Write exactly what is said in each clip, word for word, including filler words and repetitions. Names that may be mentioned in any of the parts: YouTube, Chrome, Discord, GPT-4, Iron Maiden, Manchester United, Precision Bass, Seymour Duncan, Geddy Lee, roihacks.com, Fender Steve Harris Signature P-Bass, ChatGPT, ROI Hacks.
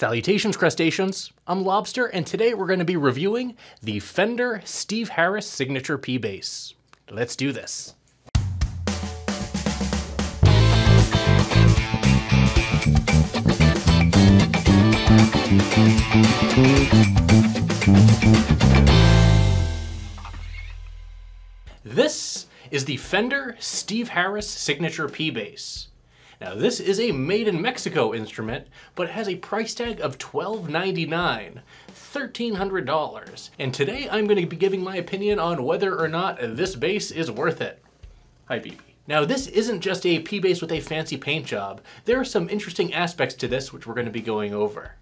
Salutations, crustaceans! I'm Lobster, and today we're going to be reviewing the Fender Steve Harris Signature P-Bass. Let's do this! This is the Fender Steve Harris Signature P-Bass. Now, this is a made in Mexico instrument, but it has a price tag of twelve ninety-nine, thirteen hundred dollars. And today I'm going to be giving my opinion on whether or not this bass is worth it. Hi, B B. Now, this isn't just a P-Bass with a fancy paint job. There are some interesting aspects to this which we're going to be going over.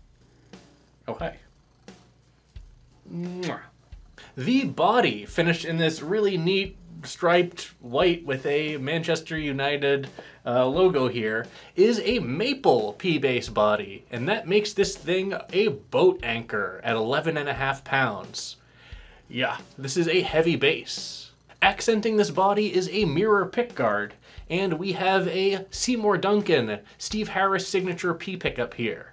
Oh, hi. Mwah. The body finished in this really neat striped white with a Manchester United uh, logo here is a maple P-Bass body, and that makes this thing a boat anchor at eleven and a half pounds. Yeah, this is a heavy bass. Accenting this body is a mirror pickguard, and we have a Seymour Duncan Steve Harris Signature P pickup here.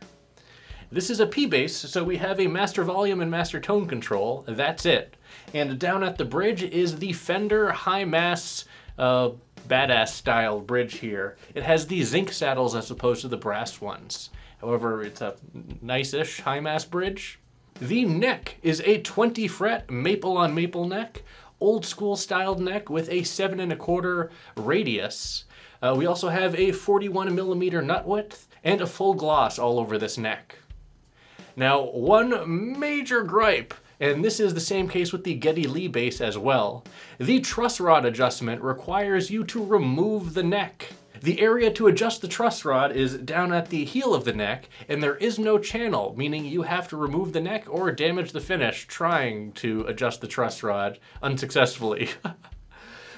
This is a P-Bass, so we have a master volume and master tone control. That's it. And down at the bridge is the Fender high-mass, uh, badass-style bridge here. It has the zinc saddles as opposed to the brass ones. However, it's a nice-ish high-mass bridge. The neck is a twenty fret maple-on-maple neck, old-school styled neck with a seven and a quarter radius. Uh, we also have a forty-one millimeter nut width and a full gloss all over this neck. Now, one major gripe, and this is the same case with the Geddy Lee bass as well, the truss rod adjustment requires you to remove the neck. The area to adjust the truss rod is down at the heel of the neck, and there is no channel, meaning you have to remove the neck or damage the finish trying to adjust the truss rod unsuccessfully.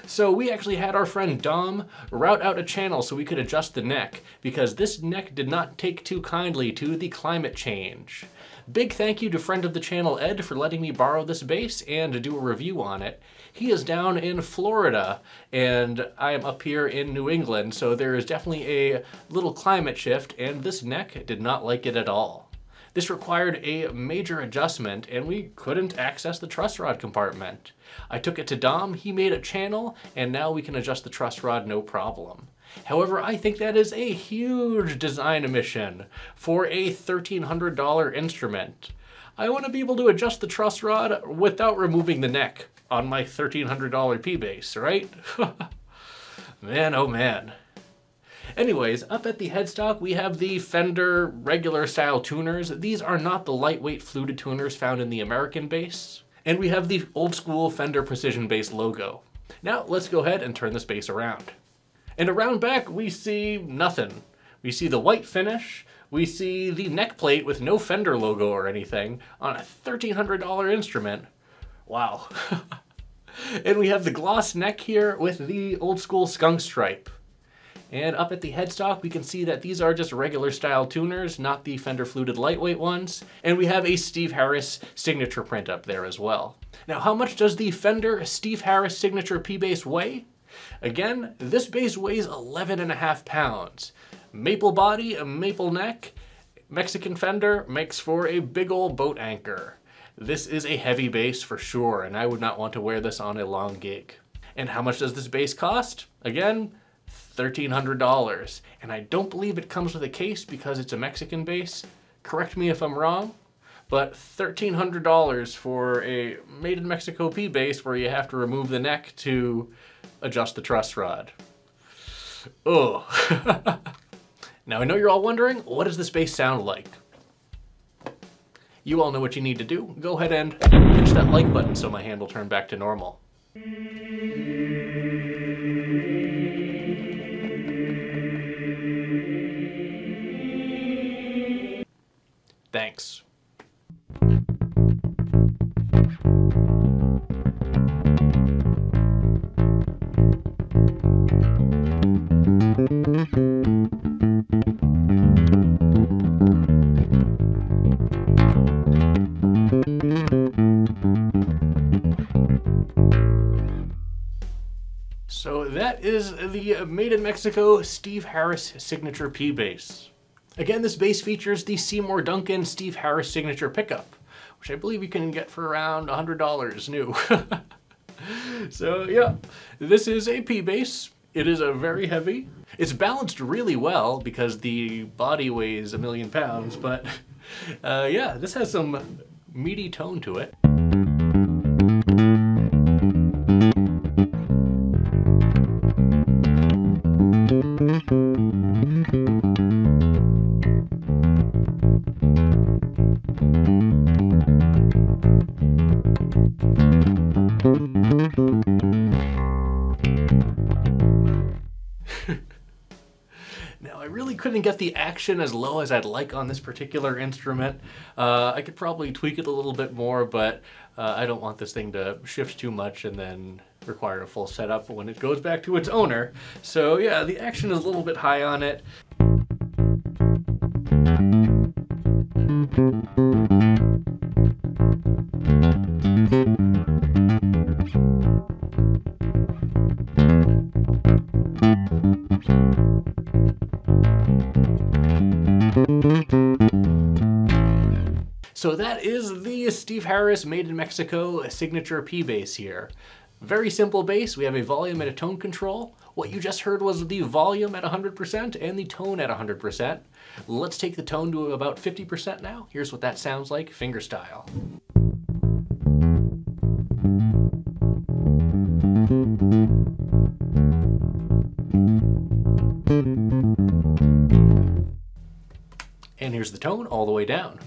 So we actually had our friend Dom route out a channel so we could adjust the neck, because this neck did not take too kindly to the climate change. Big thank you to friend of the channel Ed for letting me borrow this bass and do a review on it. He is down in Florida and I am up here in New England, so there is definitely a little climate shift, and this neck did not like it at all. This required a major adjustment, and we couldn't access the truss rod compartment. I took it to Dom, he made a channel, and now we can adjust the truss rod no problem. However, I think that is a huge design omission for a thirteen hundred dollar instrument. I want to be able to adjust the truss rod without removing the neck on my thirteen hundred dollar P-Bass, right? Man, oh man. Anyways, up at the headstock, we have the Fender regular style tuners. These are not the lightweight fluted tuners found in the American bass. And we have the old school Fender Precision Bass logo. Now let's go ahead and turn this bass around. And around back, we see nothing. We see the white finish. We see the neck plate with no Fender logo or anything on a thirteen hundred dollar instrument. Wow. And we have the gloss neck here with the old school skunk stripe. And up at the headstock, we can see that these are just regular style tuners, not the Fender fluted lightweight ones. And we have a Steve Harris signature print up there as well. Now, how much does the Fender Steve Harris Signature P-Bass weigh? Again, this bass weighs eleven and a half pounds. Maple body, a maple neck, Mexican Fender makes for a big old boat anchor. This is a heavy bass for sure, and I would not want to wear this on a long gig. And how much does this bass cost? Again, thirteen hundred dollars, and I don't believe it comes with a case because it's a Mexican bass. Correct me if I'm wrong, but thirteen hundred dollars for a made in Mexico P-Bass where you have to remove the neck to adjust the truss rod. Ugh. Now I know you're all wondering, what does this bass sound like? You all know what you need to do. Go ahead and pinch that like button so my hand will turn back to normal. Thanks. So that is the Made in Mexico Steve Harris Signature P-Bass. Again, this bass features the Seymour Duncan Steve Harris signature pickup, which I believe you can get for around one hundred dollars new. So yeah, this is a P-Bass. It is a very heavy. It's balanced really well because the body weighs a million pounds, but uh, yeah, this has some meaty tone to it. Now, I really couldn't get the action as low as I'd like on this particular instrument. Uh, I could probably tweak it a little bit more, but uh, I don't want this thing to shift too much and then require a full setup when it goes back to its owner. So yeah, the action is a little bit high on it. So that is the Steve Harris Made in Mexico Signature P-Bass here. Very simple bass. We have a volume and a tone control. What you just heard was the volume at one hundred percent and the tone at one hundred percent. Let's take the tone to about fifty percent now. Here's what that sounds like finger style. And here's the tone all the way down.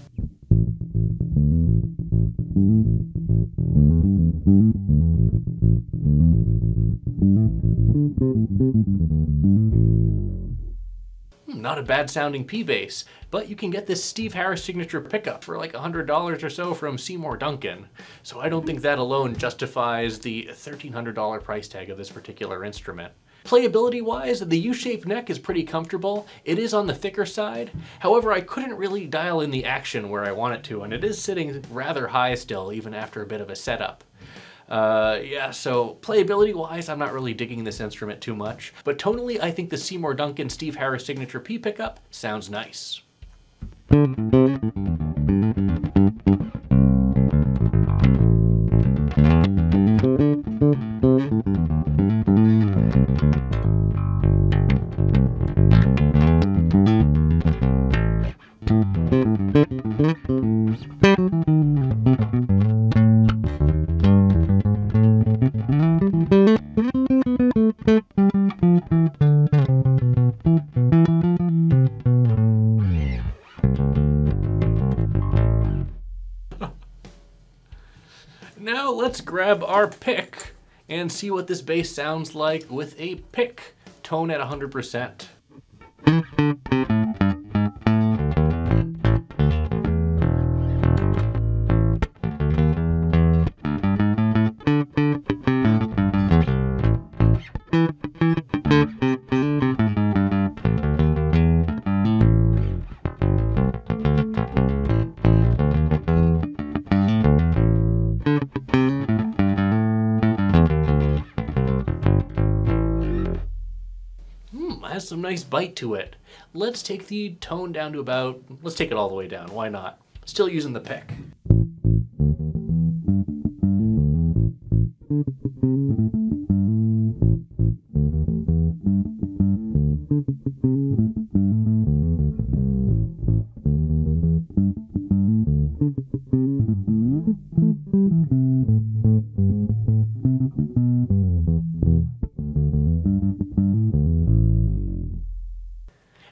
Not a bad sounding P-Bass, but you can get this Steve Harris signature pickup for like one hundred dollars or so from Seymour Duncan. So I don't think that alone justifies the thirteen hundred dollar price tag of this particular instrument. Playability wise, the U-shaped neck is pretty comfortable. It is on the thicker side. However, I couldn't really dial in the action where I want it to, and it is sitting rather high still, even after a bit of a setup. Uh, yeah, so playability wise, I'm not really digging this instrument too much, but tonally, I think the Seymour Duncan Steve Harris signature P pickup sounds nice. Now let's grab our pick and see what this bass sounds like with a pick, tone at one hundred percent. Has some nice bite to it. Let's take the tone down to about, let's take it all the way down, why not? Still using the pick.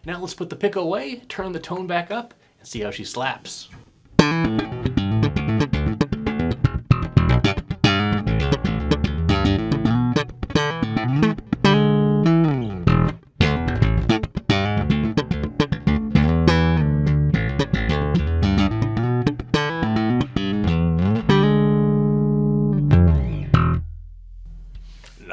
Now let's put the pick away, turn the tone back up, and see how she slaps.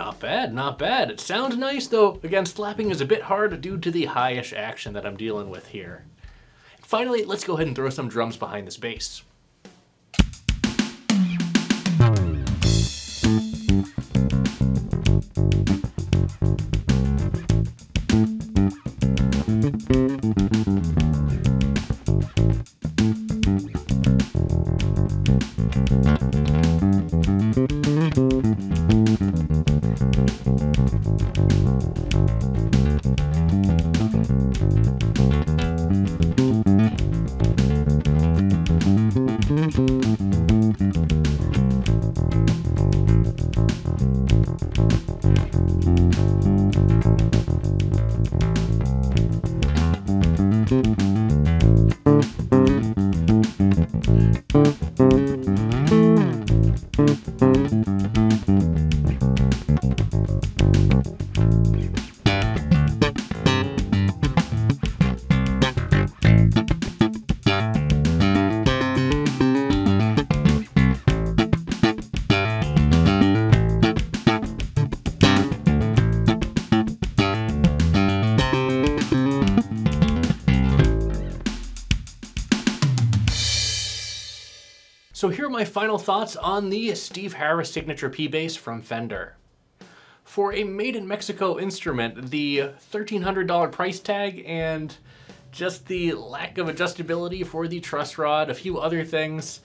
Not bad, not bad. It sounds nice though. Again, slapping is a bit hard due to the high-ish action that I'm dealing with here. Finally, let's go ahead and throw some drums behind this bass. So here are my final thoughts on the Steve Harris Signature P-Bass from Fender. For a made-in-Mexico instrument, the thirteen hundred dollar price tag and just the lack of adjustability for the truss rod, a few other things,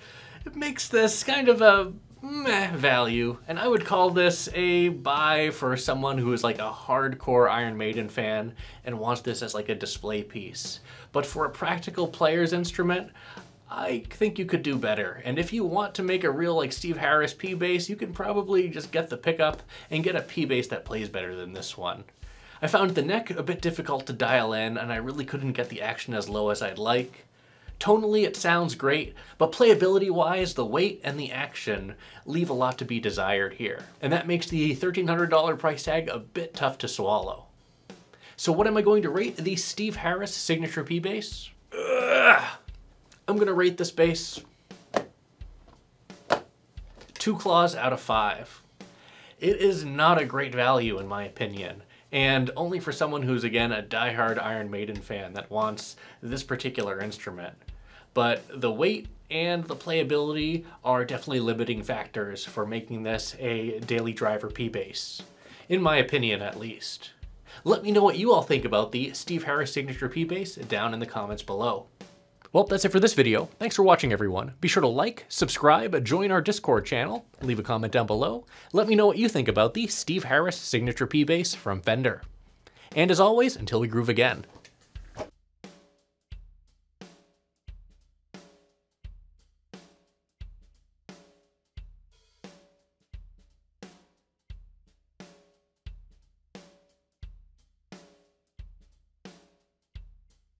it makes this kind of a meh value. And I would call this a buy for someone who is like a hardcore Iron Maiden fan and wants this as like a display piece. But for a practical player's instrument, I think you could do better. And if you want to make a real like Steve Harris P-Bass, you can probably just get the pickup and get a P-Bass that plays better than this one. I found the neck a bit difficult to dial in, and I really couldn't get the action as low as I'd like. Tonally, it sounds great, but playability-wise, the weight and the action leave a lot to be desired here. And that makes the thirteen hundred dollar price tag a bit tough to swallow. So what am I going to rate the Steve Harris Signature P-Bass? Ugh. I'm gonna rate this bass two claws out of five. It is not a great value in my opinion, and only for someone who's, again, a diehard Iron Maiden fan that wants this particular instrument. But the weight and the playability are definitely limiting factors for making this a daily driver P-Bass, in my opinion at least. Let me know what you all think about the Steve Harris Signature P-Bass down in the comments below. Well, that's it for this video. Thanks for watching, everyone. Be sure to like, subscribe, join our Discord channel, leave a comment down below. Let me know what you think about the Steve Harris Signature P-Bass from Fender. And as always, until we groove again.